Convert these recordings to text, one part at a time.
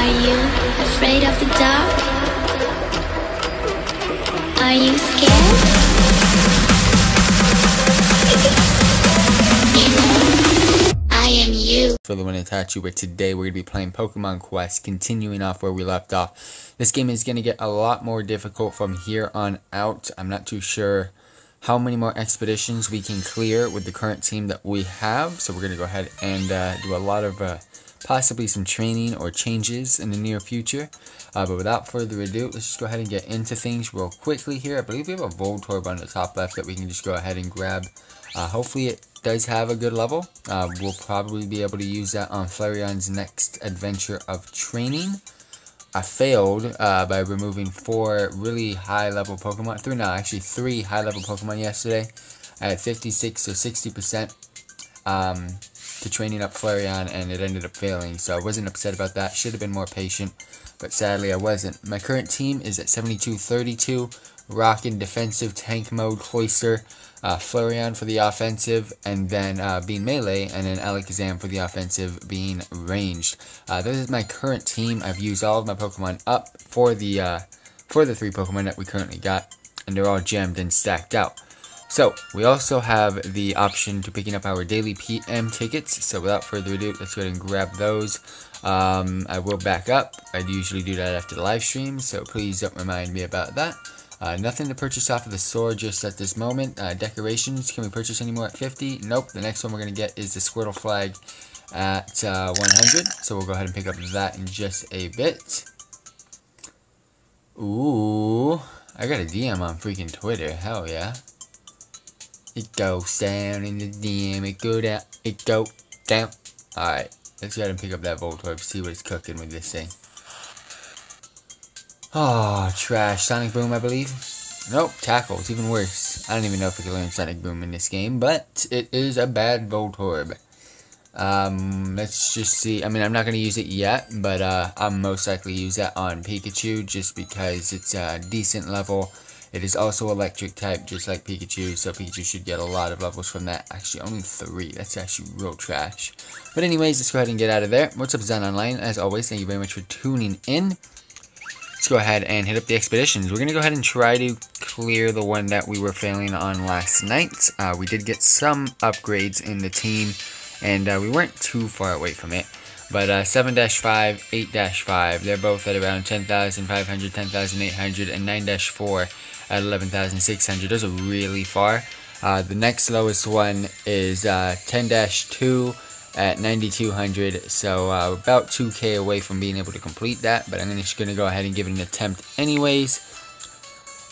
Are you afraid of the dark? Are you scared? For the win, Itachi, where today we're going to be playing Pokemon Quest, continuing off where we left off. This game is going to get a lot more difficult from here on out. I'm not too sure how many more expeditions we can clear with the current team that we have. So we're going to go ahead and do a lot of possibly some training or changes in the near future. But without further ado, let's just go ahead and get into things real quickly here. I believe we have a Voltorb on the top left that we can just go ahead and grab. Hopefully it does have a good level. We'll probably be able to use that on Flareon's next adventure of training. I failed by removing four really high level Pokemon. Actually three high level Pokemon yesterday. I had 56 or 60% to training up Flareon, and it ended up failing. So I wasn't upset about that. Should have been more patient, but sadly I wasn't. My current team is at 72-32. Rockin' defensive tank mode, Cloyster, Flareon for the offensive, and then being melee, and then Alakazam for the offensive being ranged. This is my current team. I've used all of my Pokemon up for the three Pokemon that we currently got, and they're all gemmed and stacked out. So we also have the option to picking up our daily PM tickets. So without further ado, let's go ahead and grab those. I will back up. I usually do that after the live stream, so please don't remind me about that. Nothing to purchase off of the store just at this moment. Decorations, can we purchase any more at 50? Nope. The next one we're going to get is the Squirtle flag at 100. So we'll go ahead and pick up that in just a bit. Ooh, I got a DM on freaking Twitter. Hell yeah. It goes down in the DM. It go down. It go down. Alright, let's go ahead and pick up that Voltorb. See what it's cooking with this thing. Oh, trash. Sonic Boom, I believe. Nope, Tackle. It's even worse. I don't even know if we can learn Sonic Boom in this game, but it is a bad Voltorb. Let's just see. I mean, I'm not going to use it yet, but I'll most likely use that on Pikachu just because it's a decent level. It is also electric type, just like Pikachu, so Pikachu should get a lot of levels from that. Actually, only 3. That's actually real trash. But anyways, let's go ahead and get out of there. What's up, Zen Online? As always, thank you very much for tuning in. Let's go ahead and hit up the expeditions. We're going to go ahead and try to clear the one that we were failing on last night. We did get some upgrades in the team, and we weren't too far away from it. But 7-5, 8-5, they're both at around 10,500, 10,800, and 9-4 at 11,600. Those are really far. The next lowest one is 10-2. At 9,200, so about 2K away from being able to complete that, but I'm just going to go ahead and give it an attempt anyways.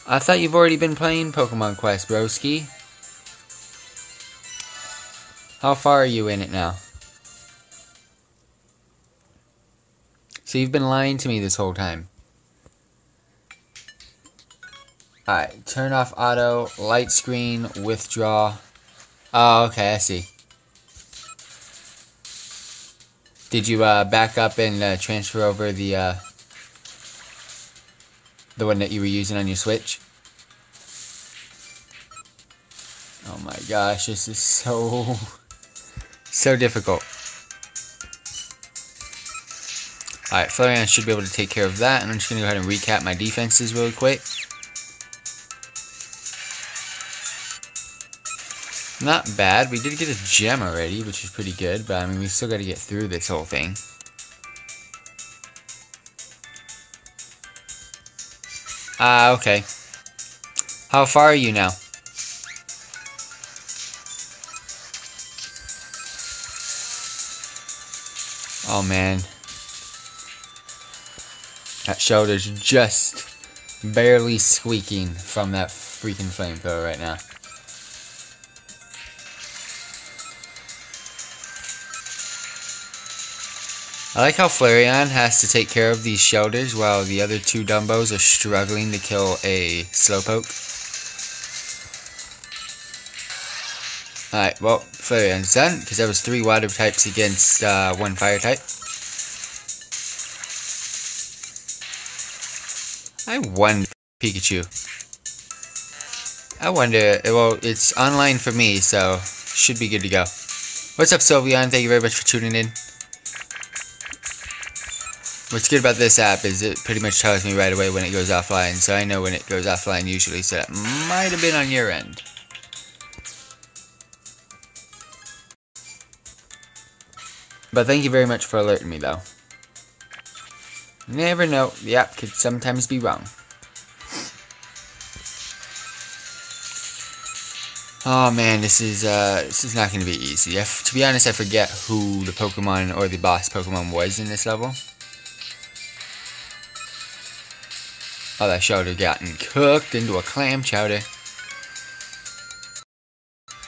I thought you've already been playing Pokemon Quest, broski. How far are you in it now? So you've been lying to me this whole time. Alright, turn off auto, light screen, withdraw. Oh, okay, I see. Did you back up and transfer over the one that you were using on your Switch? Oh my gosh, this is so difficult. Alright, Flareon should be able to take care of that, and I'm just going to go ahead and recap my defenses really quick. Not bad. We did get a gem already, which is pretty good, but I mean, we still gotta get through this whole thing. Okay. How far are you now? Oh man. That shoulder's just barely squeaking from that freaking flamethrower right now. I like how Flareon has to take care of these Shelders while the other two Dumbos are struggling to kill a Slowpoke. Alright, well, Flareon's done, because that was 3 water types against 1 fire type. I wonder, Pikachu. I wonder, well, it's online for me, so should be good to go. What's up, Sylveon? Thank you very much for tuning in. What's good about this app is it pretty much tells me right away when it goes offline, so I know when it goes offline usually, so that might have been on your end. But thank you very much for alerting me, though. You never know, the app could sometimes be wrong. Oh man, this is not going to be easy. To be honest, I forget who the Pokemon or the boss Pokemon was in this level. Oh, that Shelders gotten cooked into a clam chowder.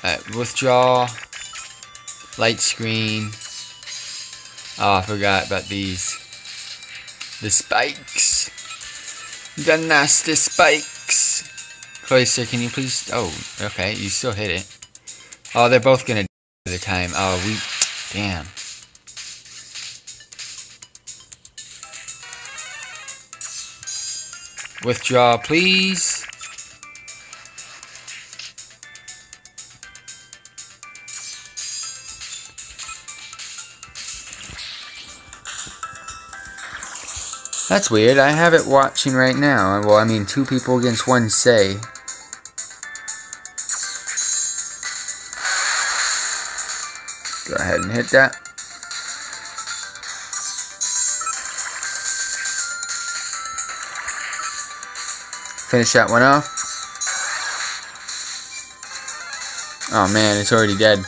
Alright, withdraw. Light screen. Oh, I forgot about these. The spikes. The nasty spikes. Cloyster, can you please? Oh, okay, you still hit it. Oh, they're both gonna die at the time. Oh, we. Damn. Withdraw, please. That's weird. I have it watching right now. Well, I mean, two people against one say. Go ahead and hit that. Finish that one off. Oh man, it's already dead.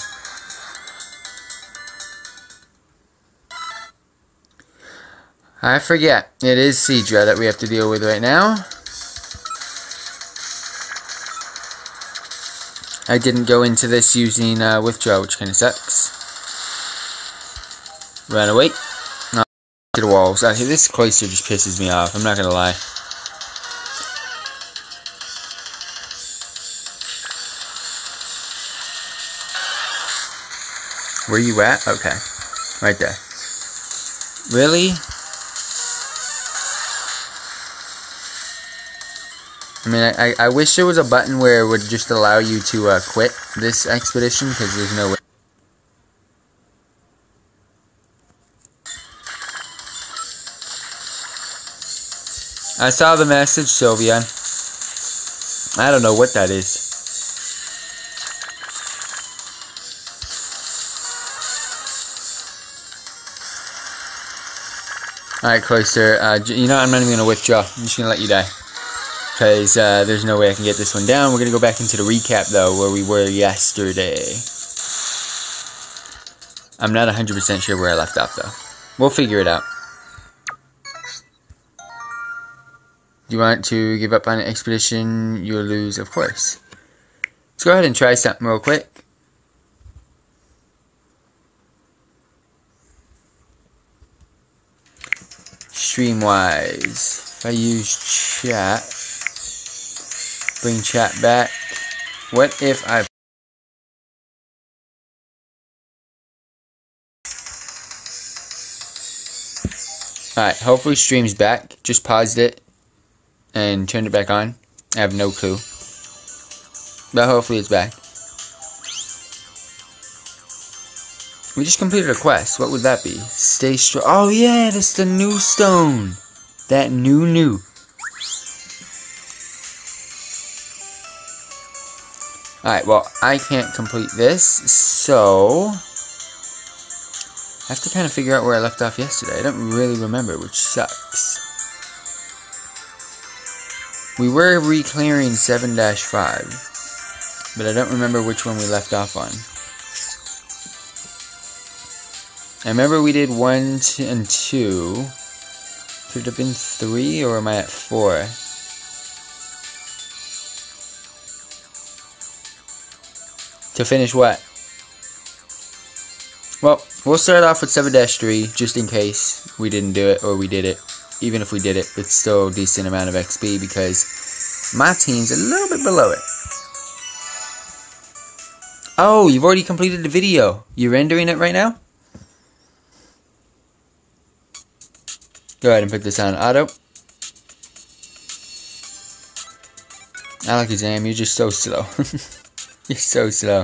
I forget. It is Seedra that we have to deal with right now. I didn't go into this using withdraw, which kind of sucks. Run away. No, to the walls. Actually, this Cloyster just pisses me off. I'm not gonna lie. Where you at? Okay. Right there. Really? I mean, I wish there was a button where it would just allow you to quit this expedition, because there's no way. I saw the message, Sylveon. I don't know what that is. Alright, Cloyster, you know, I'm not even going to withdraw. I'm just going to let you die. Because there's no way I can get this one down. We're going to go back into the recap, though, where we were yesterday. I'm not 100% sure where I left off, though. We'll figure it out. Do you want to give up on an expedition? You'll lose, of course. Let's go ahead and try something real quick. Stream-wise, if I use chat, bring chat back, what if I... Alright, hopefully stream's back, just paused it, and turned it back on, I have no clue, but hopefully it's back. We just completed a quest. What would that be? Stay strong. Oh yeah, that's the new stone. That new. Alright, well, I can't complete this, so... I have to kind of figure out where I left off yesterday. I don't really remember, which sucks. We were re-clearing 7-5, but I don't remember which one we left off on. I remember we did 1 and 2. Could it have been 3, or am I at 4? To finish what? Well, we'll start off with 7-3, just in case we didn't do it, or we did it. Even if we did it, it's still a decent amount of XP, because my team's a little bit below it. Oh, you've already completed the video. You're rendering it right now? Go ahead and put this on auto. Alakazam, you're just so slow. You're so slow.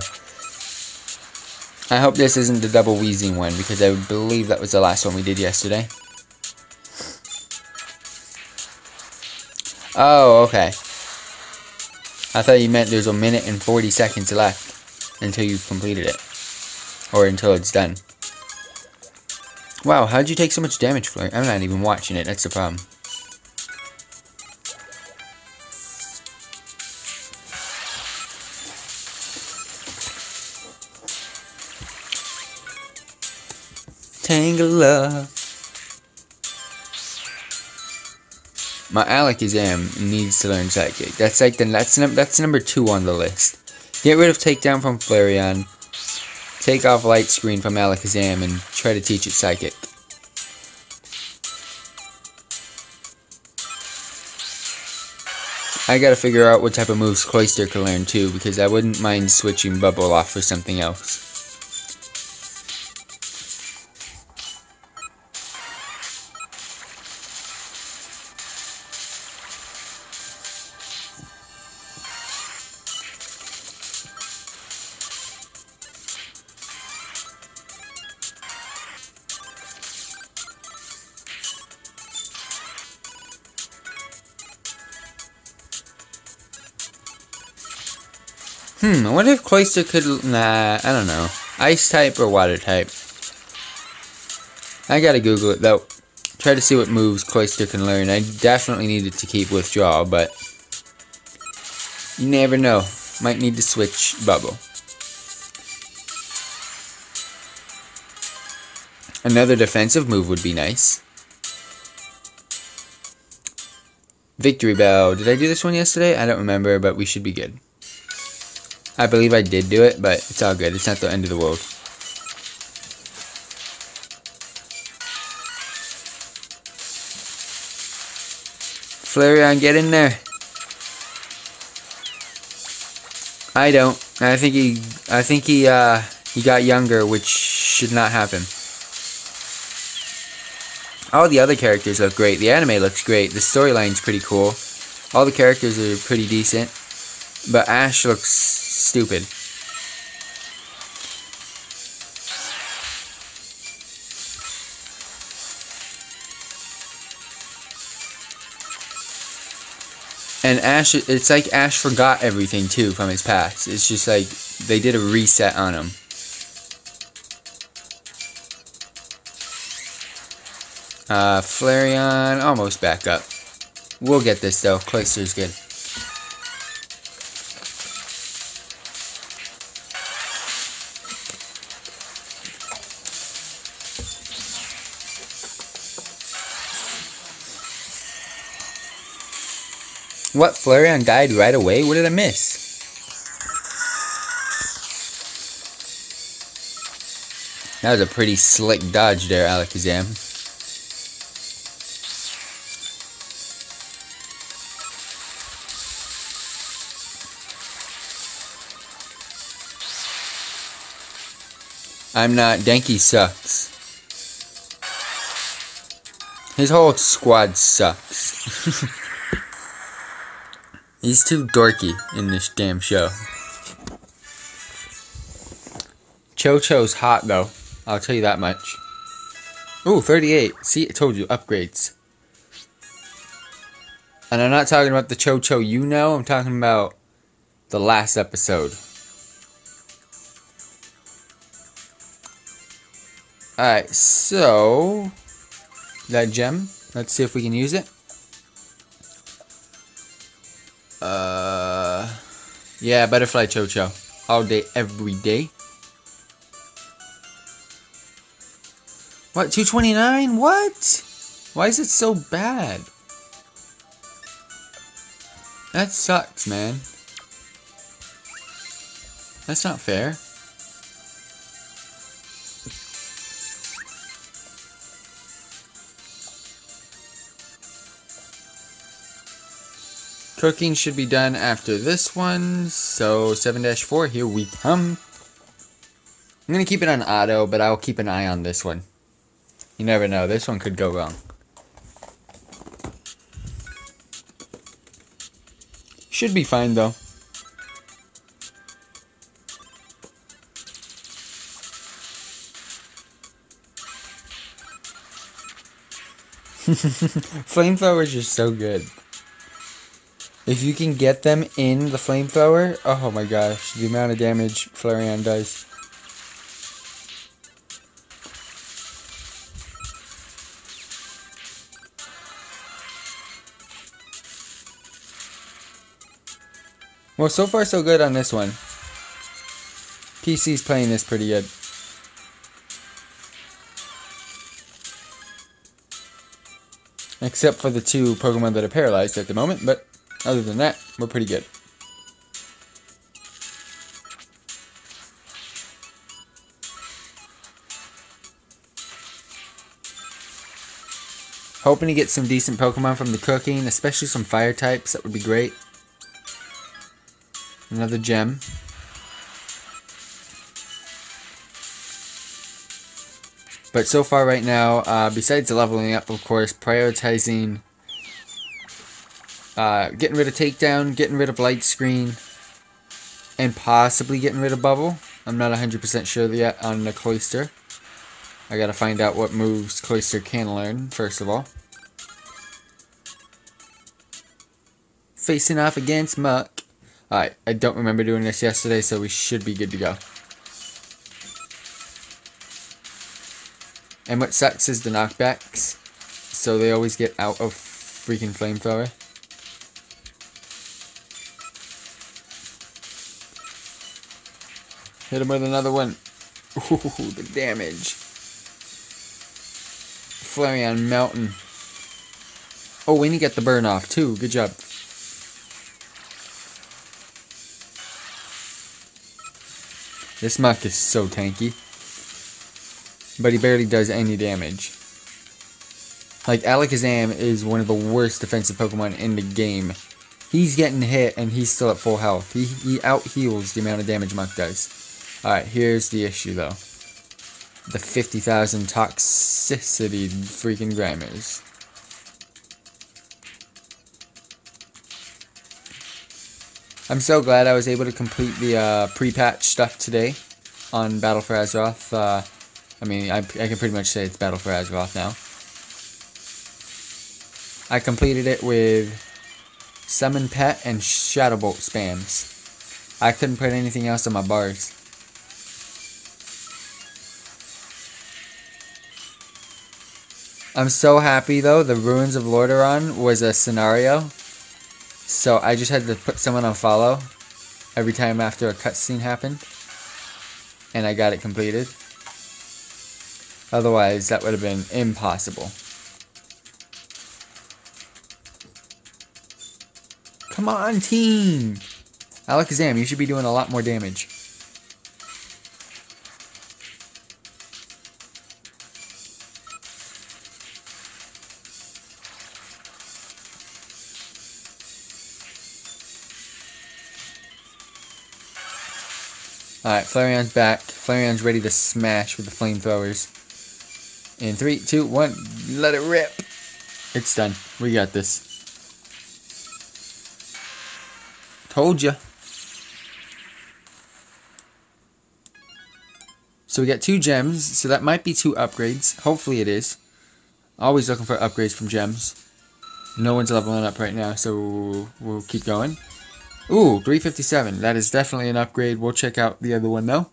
I hope this isn't the double wheezing one, because I believe that was the last one we did yesterday. Oh, okay. I thought you meant there's a minute and 40 seconds left until you've completed it. Or until it's done. Wow, how'd you take so much damage, Flareon? I'm not even watching it, that's the problem. Tangela. My Alakazam needs to learn Sidekick. That's like that's number 2 on the list. Get rid of Takedown from Flareon. Take off Light Screen from Alakazam and try to teach it Psychic. I gotta figure out what type of moves Cloyster can learn too, because I wouldn't mind switching Bubble off for something else. I wonder if Cloyster could... Nah, I don't know. Ice-type or Water-type? I gotta Google it, though. Try to see what moves Cloyster can learn. I definitely needed to keep Withdraw, but... you never know. Might need to switch Bubble. Another defensive move would be nice. Victory Bell. Did I do this one yesterday? I don't remember, but we should be good. I believe I did do it, but it's all good. It's not the end of the world. Flareon, get in there. I don't. I think he got younger, which should not happen. All the other characters look great. The anime looks great. The storyline's pretty cool. All the characters are pretty decent. But Ash looks stupid. And Ash, it's like Ash forgot everything too from his past. It's just like they did a reset on him. Flareon, almost back up. We'll get this though, Cloyster's good. What, Flareon died right away? What did I miss? That was a pretty slick dodge there, Alakazam. I'm not. Denki sucks. His whole squad sucks. He's too dorky in this damn show. Cho-Cho's hot, though. I'll tell you that much. Ooh, 38. See, I told you. Upgrades. And I'm not talking about the Cho-Cho you know. I'm talking about the last episode. Alright, so... that gem. Let's see if we can use it. Yeah, Butterfly Cho-Cho. All day, every day. What, 229? What? Why is it so bad? That sucks, man. That's not fair. Cooking should be done after this one, so 7-4, here we come. I'm going to keep it on auto, but I'll keep an eye on this one. You never know, this one could go wrong. Should be fine, though. Flamethrower's just so good. If you can get them in the flamethrower, oh my gosh, the amount of damage Flareon does. Well, so far so good on this one. PC's playing this pretty good. Except for the two Pokemon that are paralyzed at the moment, but other than that, we're pretty good. Hoping to get some decent Pokemon from the cooking, especially some fire types, that would be great. Another gem. But so far right now, besides leveling up, of course, prioritizing getting rid of Takedown, getting rid of Light Screen, and possibly getting rid of Bubble. I'm not 100% sure yet on the Cloyster. I gotta find out what moves Cloyster can learn, first of all. Facing off against Muck. Alright, I don't remember doing this yesterday, so we should be good to go. And what sucks is the knockbacks, so they always get out of freaking flamethrower. Hit him with another one. Ooh, the damage. Flareon Mountain. Oh, and he got the burn off too. Good job. This Muck is so tanky. But he barely does any damage. Like, Alakazam is one of the worst defensive Pokemon in the game. He's getting hit and he's still at full health. He out-heals the amount of damage Muck does. Alright, here's the issue though. The 50,000 toxicity freaking grammars. I'm so glad I was able to complete the pre-patch stuff today on Battle for Azeroth. I can pretty much say it's Battle for Azeroth now. I completed it with Summon Pet and Shadow Bolt spams. I couldn't put anything else on my bars. I'm so happy though, the Ruins of Lordaeron was a scenario. So I just had to put someone on follow every time after a cutscene happened. And I got it completed. Otherwise, that would have been impossible. Come on, team! Alakazam, you should be doing a lot more damage. Alright, Flareon's back. Flareon's ready to smash with the flamethrowers. In 3, 2, 1, let it rip! It's done. We got this. Told ya. So we got 2 gems, so that might be 2 upgrades. Hopefully it is. Always looking for upgrades from gems. No one's leveling up right now, so we'll keep going. Ooh, 357. That is definitely an upgrade. We'll check out the other one, though.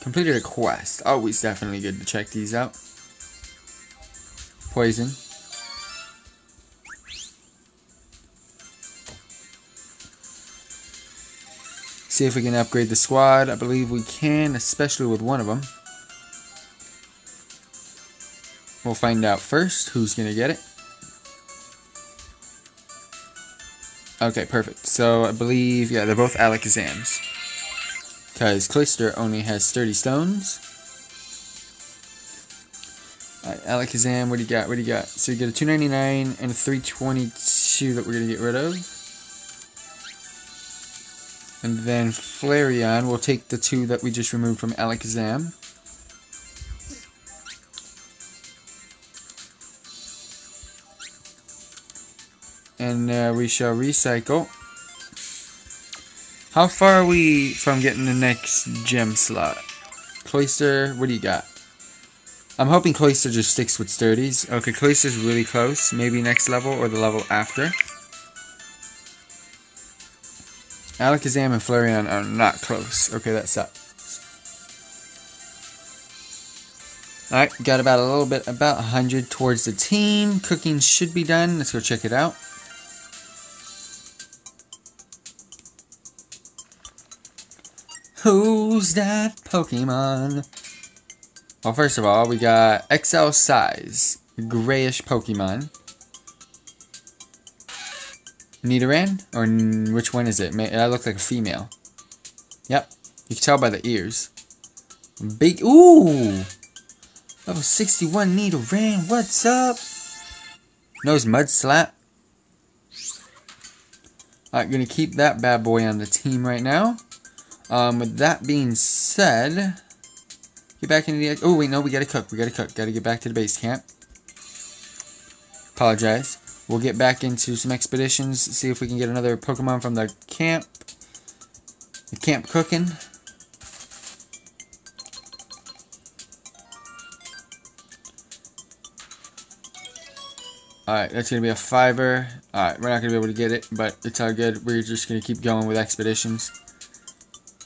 Completed a quest. Always definitely good to check these out. Poison. See if we can upgrade the squad. I believe we can, especially with one of them. We'll find out first who's going to get it. Okay, perfect. So I believe, yeah, they're both Alakazams. Because Cloyster only has 30 stones. Alright, Alakazam, what do you got? What do you got? So you get a 299 and a 322 that we're going to get rid of. And then Flareon, we'll take the 2 that we just removed from Alakazam. And we shall recycle. How far are we from getting the next gem slot? Cloyster, what do you got? I'm hoping Cloyster just sticks with Sturdies. Okay, Cloyster's really close. Maybe next level or the level after. Alakazam and Flareon are not close. Okay, that sucks. Alright, got about a little bit, about 100 towards the team. Cooking should be done. Let's go check it out. Who's that Pokemon? Well, first of all, we got XL size, grayish Pokemon. Nidoran? Or which one is it? That looks like a female. Yep. You can tell by the ears. Big. Ooh! Level 61 Nidoran, what's up? Nose Mud Slap. Alright, gonna keep that bad boy on the team right now. With that being said, get back into the... Oh, wait, no, we gotta cook. Gotta get back to the base camp. Apologize. We'll get back into some expeditions, see if we can get another Pokemon from the camp. The camp cooking. Alright, that's gonna be a fiver. Alright, we're not gonna be able to get it, but it's all good. We're just gonna keep going with expeditions.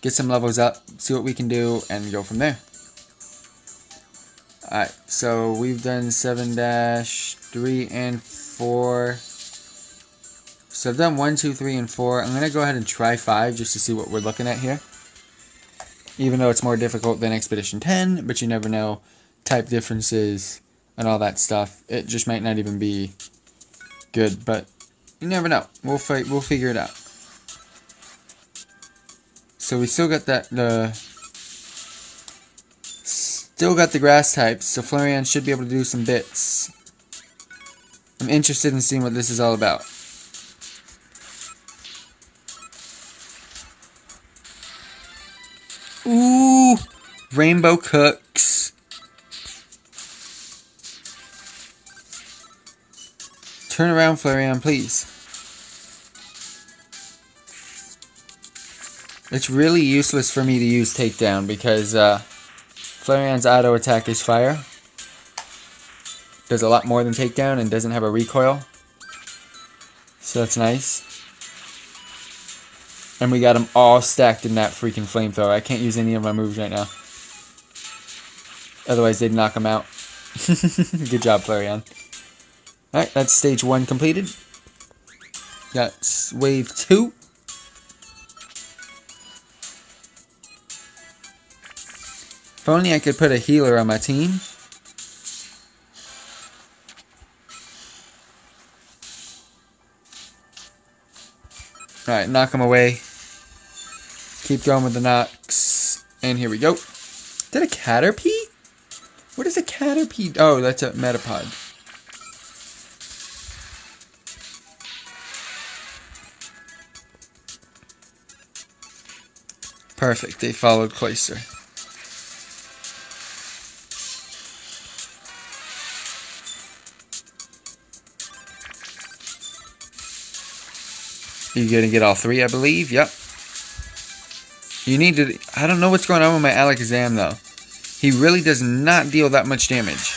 Get some levels up, see what we can do, and go from there. Alright, so we've done 7-3 and 4. So I've done 1, 2, 3, and 4. I'm going to go ahead and try 5 just to see what we're looking at here. Even though it's more difficult than Expedition 10, but you never know. Type differences and all that stuff. It just might not even be good, but you never know. We'll figure it out. So we still got that... Still got the grass types, so Flareon should be able to do some bits. I'm interested in seeing what this is all about. Ooh! Rainbow Cooks. Turn around, Flareon, please. It's really useless for me to use Takedown because, Flareon's auto attack is fire. Does a lot more than takedown and doesn't have a recoil. So that's nice. And we got them all stacked in that freaking flamethrower. I can't use any of my moves right now. Otherwise they'd knock them out. Good job, Flareon. Alright, that's stage 1 completed. Got wave 2. If only I could put a healer on my team. Alright, knock him away. Keep going with the knocks. And here we go. Is that a Caterpie? What is a Caterpie? Oh, that's a Metapod. Perfect, they followed Cloyster. You're going to get all 3, I believe. Yep. You need to... I don't know what's going on with my Alakazam, though. He really does not deal that much damage.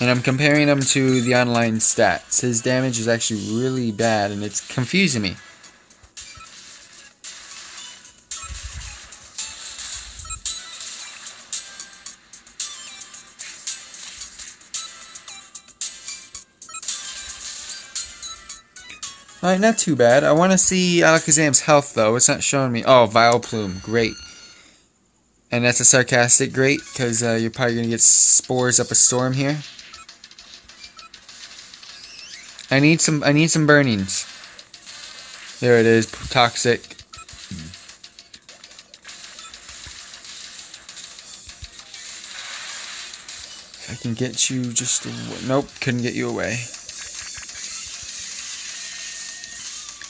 And I'm comparing him to the online stats. His damage is actually really bad, and it's confusing me. Alright, not too bad. I want to see Alakazam's health, though. It's not showing me. Oh, Vileplume. Great. And that's a sarcastic great, because you're probably going to get spores up a storm here. I need some burnings. There it is. Toxic. If I can get you just... Nope, couldn't get you away.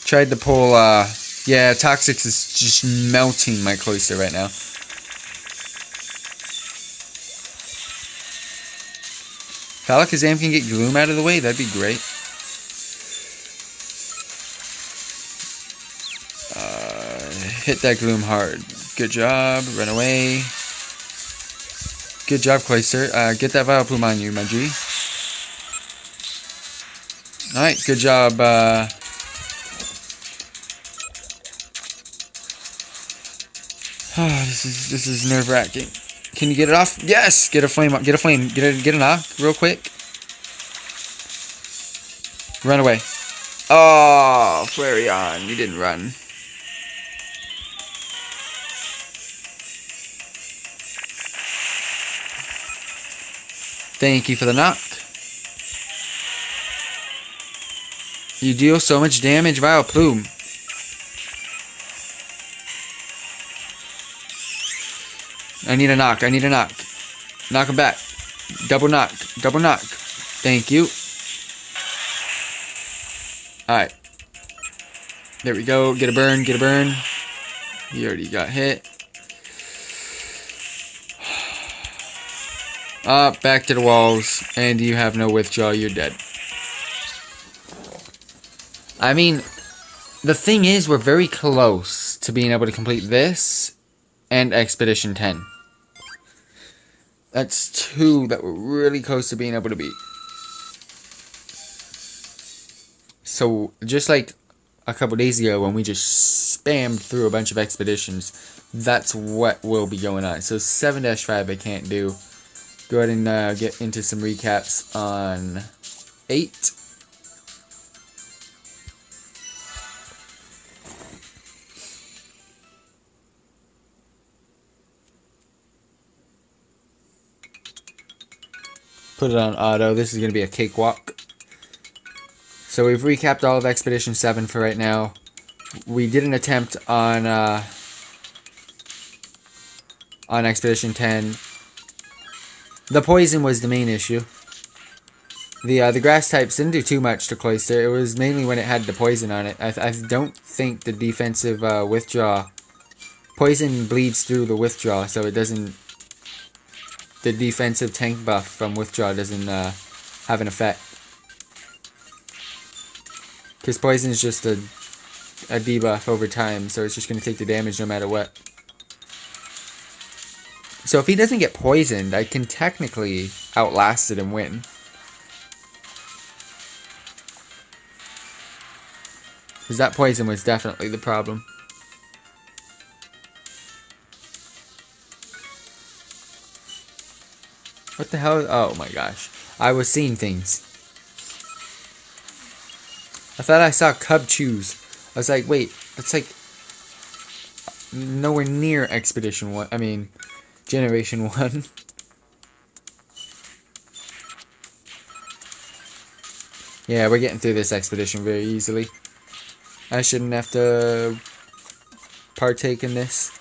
Tried to pull, yeah, Toxics is just melting my Cloyster right now. If Alakazam can get Gloom out of the way, that'd be great. Hit that Gloom hard. Good job. Run away. Good job, Cloyster. Get that Vileplume on you, my G. Alright, good job, this is nerve-wracking. Can you get it off? Yes! Get a flame up. Get a flame. Get a knock real quick. Run away. Oh, Flareon, you didn't run. Thank you for the knock. You deal so much damage, Vileplume. I need a knock. I need a knock. Knock him back. Double knock. Double knock. Thank you. Alright. There we go. Get a burn. Get a burn. He already got hit. Up, back to the walls. And you have no withdrawal. You're dead. I mean, the thing is, we're very close to being able to complete this and Expedition 10. That's two that we're really close to being able to beat. So, just like a couple days ago when we just spammed through a bunch of expeditions, that's what will be going on. So, 7-5 I can't do. Go ahead and get into some recaps on 8. Put it on auto. This is going to be a cakewalk. So we've recapped all of Expedition 7 for right now. We did an attempt on Expedition 10. The poison was the main issue. The grass types didn't do too much to Cloyster. It was mainly when it had the poison on it. I don't think the defensive withdraw... Poison bleeds through the withdraw, so it doesn't... The defensive tank buff from withdraw doesn't have an effect. Because poison is just a debuff over time, so it's just going to take the damage no matter what. So if he doesn't get poisoned, I can technically outlast it and win. Because that poison was definitely the problem. What the hell? Oh my gosh. I was seeing things. I thought I saw Cub Chews. I was like, wait, that's like nowhere near Expedition 1. I mean, Generation 1. Yeah, we're getting through this expedition very easily. I shouldn't have to partake in this.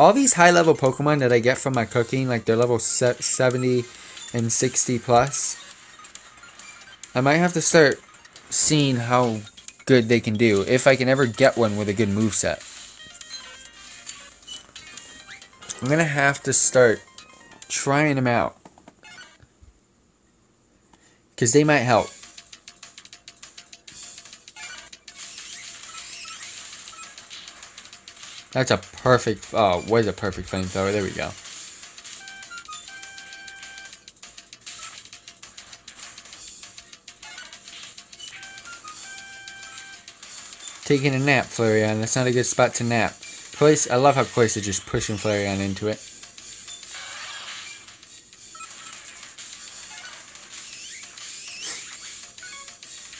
All these high-level Pokemon that I get from my cooking, like they're level 70 and 60 plus, I might have to start seeing how good they can do, if I can ever get one with a good moveset. I'm going to have to start trying them out, because they might help. That's a perfect, oh, what is a perfect flamethrower? There we go. Taking a nap, Flareon. That's not a good spot to nap. I love how Cloyster is just pushing Flareon into it.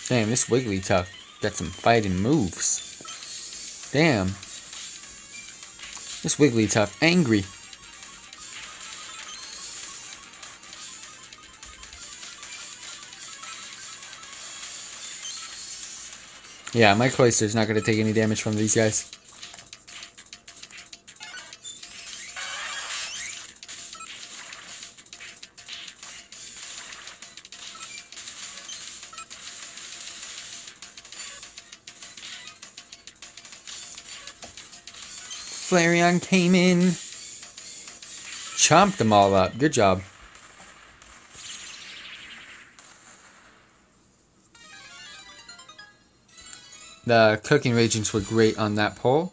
Damn, this Wigglytuff got some fighting moves. Damn. This Wigglytuff, angry. Yeah, my Cloyster's not going to take any damage from these guys. Flareon came in. Chomped them all up. Good job. The cooking reagents were great on that poll.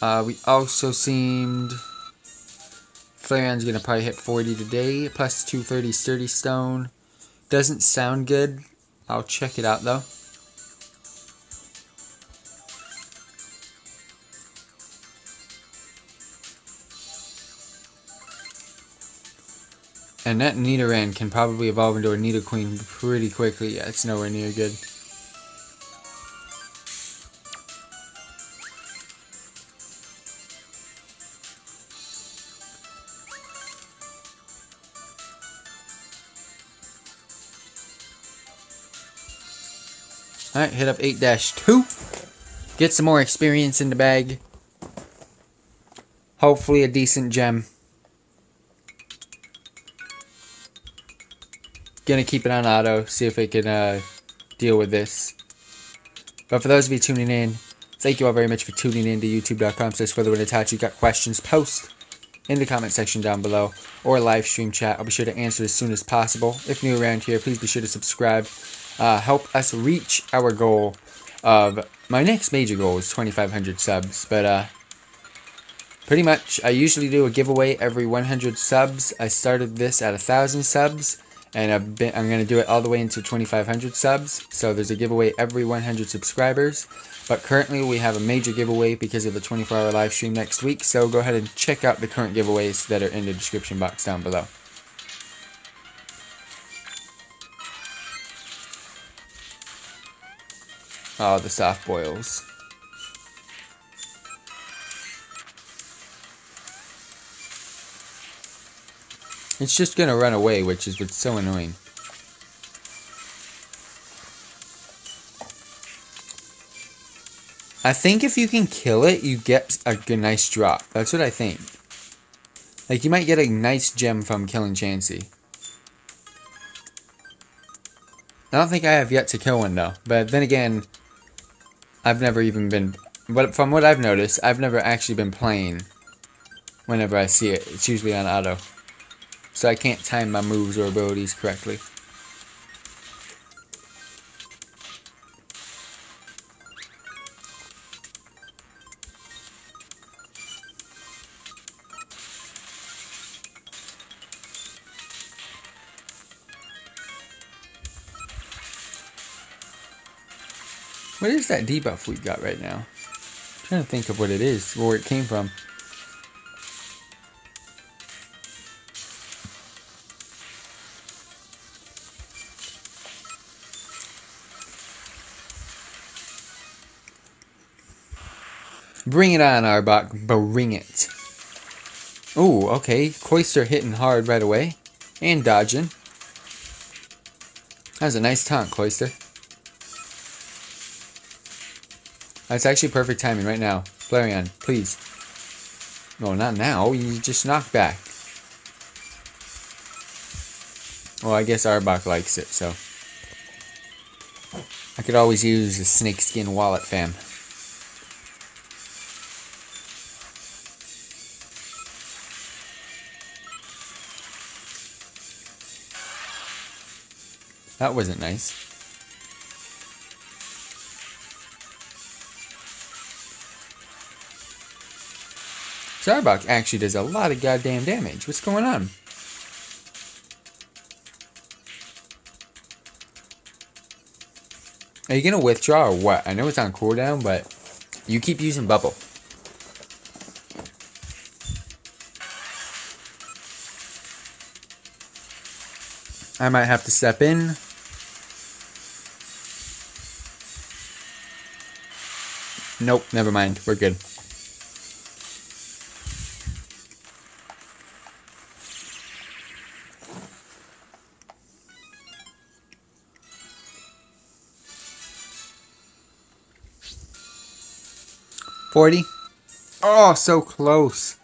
We also seemed... Flareon's going to probably hit 40 today. Plus 230 Sturdy Stone. Doesn't sound good. I'll check it out though. And that Nidoran can probably evolve into a Nidorqueen pretty quickly. Yeah, it's nowhere near good. Alright, hit up 8-2. Get some more experience in the bag. Hopefully a decent gem. Gonna keep it on auto, see if it can deal with this. But for those of you tuning in, thank you all very much for tuning in to youtube.com/FTWitachi. Got questions, post in the comment section down below, or live stream chat. I'll be sure to answer as soon as possible. If new around here, please be sure to subscribe. Help us reach our goal of, my next major goal is 2,500 subs, but pretty much I usually do a giveaway every 100 subs. I started this at 1,000 subs. And I'm going to do it all the way into 2,500 subs. So there's a giveaway every 100 subscribers. But currently we have a major giveaway because of the 24-hour live stream next week. So go ahead and check out the current giveaways that are in the description box down below. Oh, the soft boils. It's just gonna run away, which is what's so annoying. I think if you can kill it, you get a good, nice drop. That's what I think. Like, you might get a nice gem from killing Chansey. I don't think I have yet to kill one, though. But then again, I've never even been... But from what I've noticed, I've never actually been playing whenever I see it. It's usually on auto. So I can't time my moves or abilities correctly. What is that debuff we've got right now? I'm trying to think of what it is, where it came from. Bring it on, Arbok. Bring it. Ooh, okay. Cloyster hitting hard right away. And dodging. That was a nice taunt, Cloyster. That's actually perfect timing right now. Flareon, please. No, not now. You just knock back. Well, I guess Arbok likes it, so. I could always use a snakeskin wallet, fam. That wasn't nice. Arbok actually does a lot of goddamn damage. What's going on? Are you gonna withdraw or what? I know it's on cooldown, but you keep using bubble. I might have to step in. Nope, never mind. We're good. $40. Oh, so close.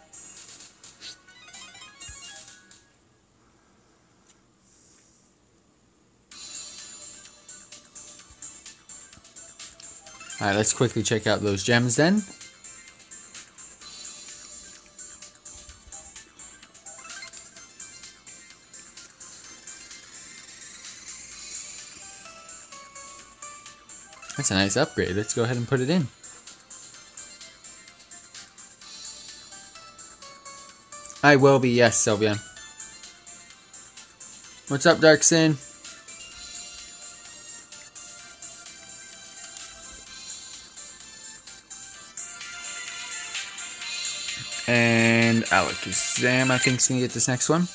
Alright, let's quickly check out those gems then. That's a nice upgrade. Let's go ahead and put it in. I will be, yes, Sylveon. What's up, Darksin? And Alakazam, I think, is going to get this next one.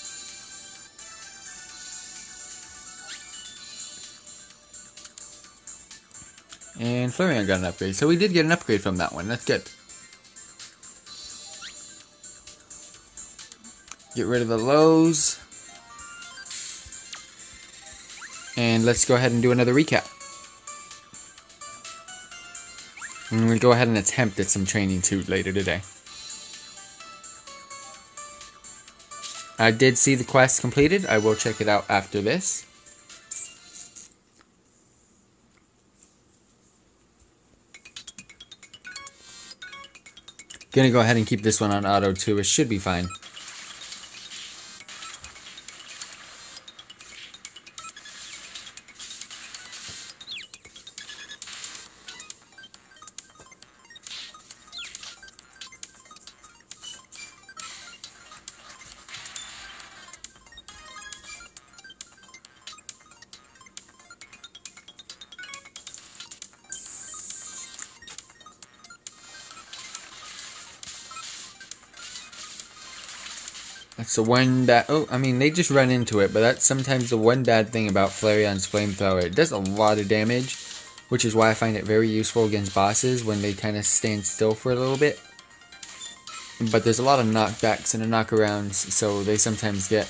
And Flareon got an upgrade. So we did get an upgrade from that one. That's good. Get rid of the lows. And let's go ahead and do another recap. And we'll go ahead and attempt at some training too later today. I did see the quest completed. I will check it out after this. Gonna go ahead and keep this one on auto too. It should be fine. That's the one that, oh, I mean, they just run into it, but that's sometimes the one bad thing about Flareon's flamethrower. It does a lot of damage, which is why I find it very useful against bosses when they kind of stand still for a little bit. But there's a lot of knockbacks and knockarounds, so they sometimes get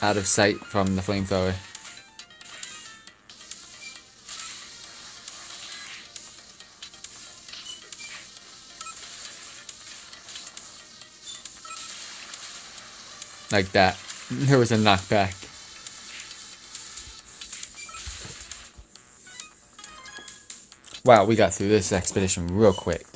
out of sight from the flamethrower. Like that. There was a knockback. Wow, we got through this expedition real quick.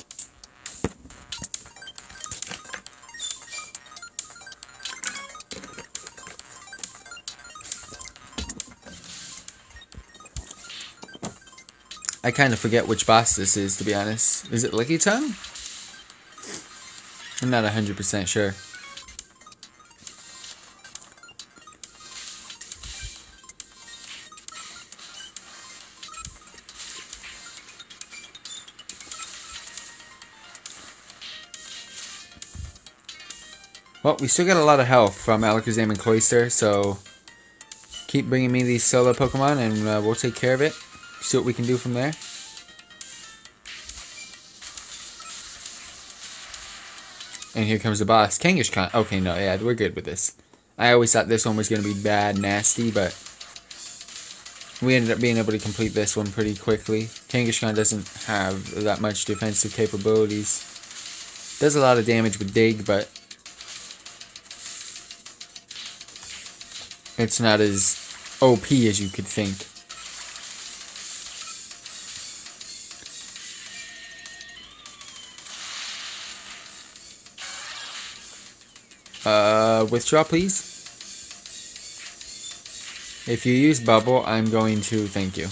I kind of forget which boss this is, to be honest. Is it Lickitung? I'm not 100% sure. Well, we still got a lot of health from Alakazam and Cloyster, so keep bringing me these solo Pokemon and we'll take care of it. See what we can do from there. And here comes the boss, Kangaskhan. Okay, no, yeah, we're good with this. I always thought this one was going to be bad, nasty, but we ended up being able to complete this one pretty quickly. Kangaskhan doesn't have that much defensive capabilities. Does a lot of damage with Dig, but it's not as OP as you could think. Withdraw, please. If you use Bubble, I'm going to thank you.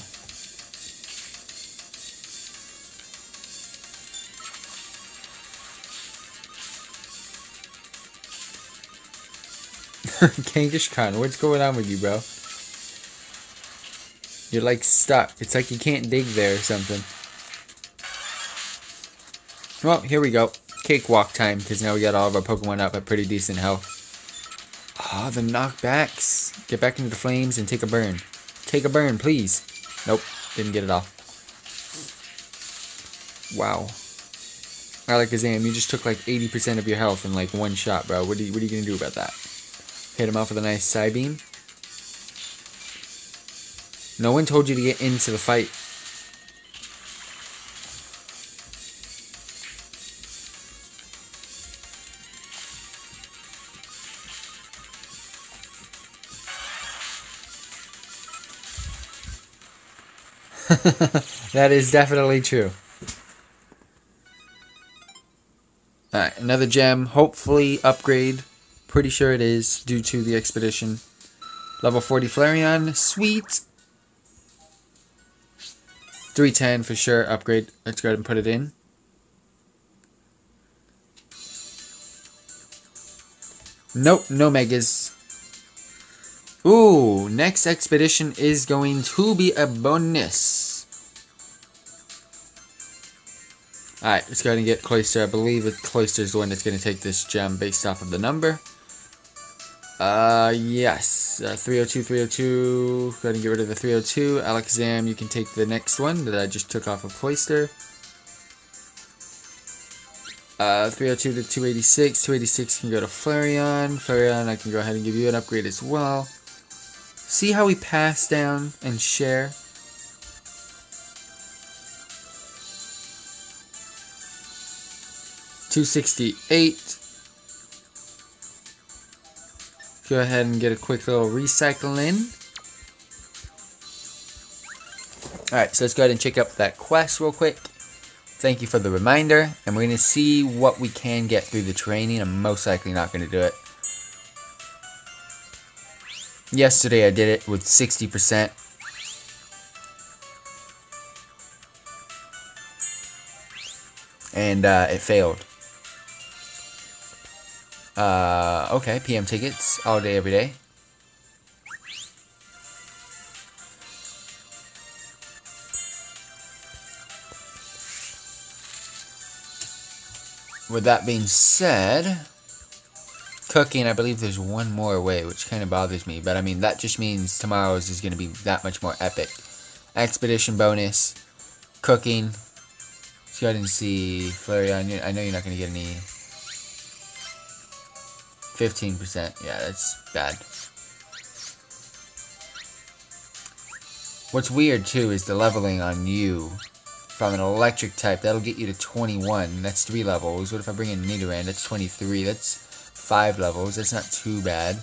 Kangaskhan, what's going on with you, bro? You're like stuck. It's like you can't dig there or something. Well, here we go. Cakewalk time, because now we got all of our Pokemon up at pretty decent health. Ah, the knockbacks. Get back into the flames and take a burn. Take a burn, please. Nope, didn't get it off. Wow. Alakazam, you just took like 80% of your health in like one shot, bro. What are you going to do about that? Hit him off with a nice side beam. No one told you to get into the fight. That is definitely true. Alright, another gem. Hopefully upgrade. Pretty sure it is, due to the expedition. Level 40 Flareon, sweet! 310 for sure, upgrade. Let's go ahead and put it in. Nope, no megas. Ooh, next expedition is going to be a bonus. Alright, let's go ahead and get Cloyster. I believe Cloyster is the one that's going to take this gem based off of the number. Yes. 302, 302. Go ahead and get rid of the 302. Alakazam, you can take the next one that I just took off of Cloyster. 302 to 286. 286 can go to Flareon. Flareon, I can go ahead and give you an upgrade as well. See how we pass down and share? $268. Go ahead and get a quick little recycle in. Alright, so let's go ahead and check up that quest real quick. Thank you for the reminder. And we're going to see what we can get through the training. I'm most likely not going to do it. Yesterday I did it with 60%. And it failed. Okay, PM tickets, all day, every day. With that being said, cooking, I believe there's one more way, which kind of bothers me. But I mean, that just means tomorrow's is going to be that much more epic. Expedition bonus, cooking. Let's go ahead and see, Flareon, I know you're not going to get any... 15%, yeah, that's bad. What's weird too is the leveling on you from an electric type. That'll get you to 21. That's 3 levels. What if I bring in Nidoran? That's 23. That's 5 levels. That's not too bad.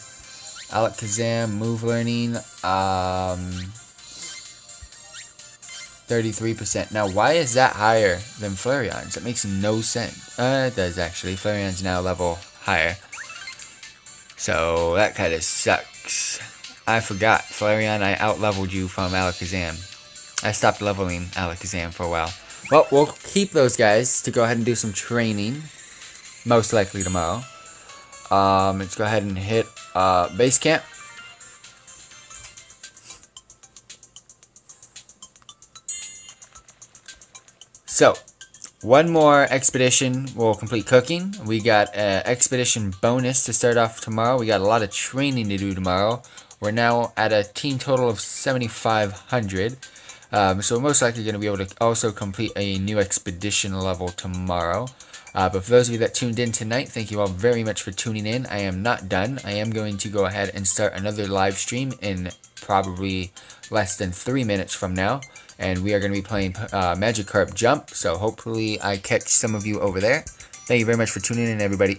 Alakazam, move learning, 33%. Now, why is that higher than Flareon's? That makes no sense. It does actually. Flareon's now level higher. So, that kind of sucks. I forgot, Flareon, I out-leveled you from Alakazam. I stopped leveling Alakazam for a while. Well, we'll keep those guys to go ahead and do some training. Most likely tomorrow. Let's go ahead and hit base camp. So, one more expedition will complete cooking. We got an expedition bonus to start off tomorrow. We got a lot of training to do tomorrow. We're now at a team total of 7,500. So we're most likely going to be able to also complete a new expedition level tomorrow. But for those of you that tuned in tonight, thank you all very much for tuning in. I am not done. I am going to go ahead and start another live stream in probably less than 3 minutes from now. And we are going to be playing Magikarp Jump, so hopefully I catch some of you over there. Thank you very much for tuning in, everybody.